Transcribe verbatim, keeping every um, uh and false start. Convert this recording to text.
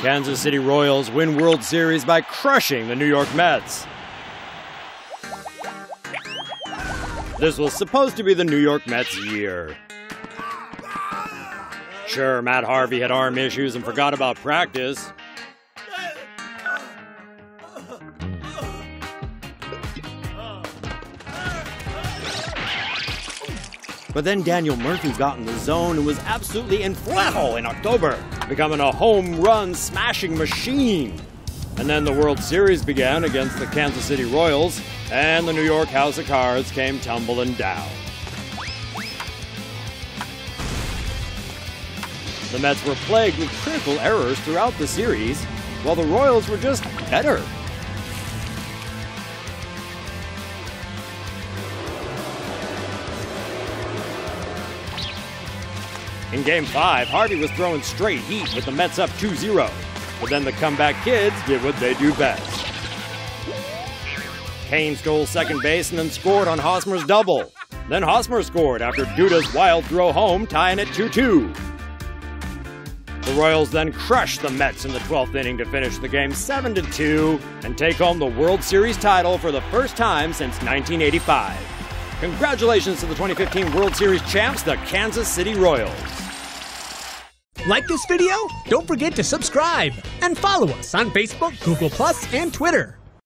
Kansas City Royals win World Series by crushing the New York Mets. This was supposed to be the New York Mets' year. Sure, Matt Harvey had arm issues and forgot about practice. But then Daniel Murphy got in the zone and was absolutely inflatable in October, becoming a home run smashing machine. And then the World Series began against the Kansas City Royals, and the New York house of cards came tumbling down. The Mets were plagued with critical errors throughout the series, while the Royals were just better. In Game five, Harvey was throwing straight heat with the Mets up two zero, but then the comeback kids did what they do best. Cain stole second base and then scored on Hosmer's double. Then Hosmer scored after Duda's wild throw home, tying it two two. The Royals then crushed the Mets in the twelfth inning to finish the game seven to two and take home the World Series title for the first time since nineteen eighty-five. Congratulations to the twenty fifteen World Series champs, the Kansas City Royals. Like this video? Don't forget to subscribe and follow us on Facebook, Google Plus, and Twitter.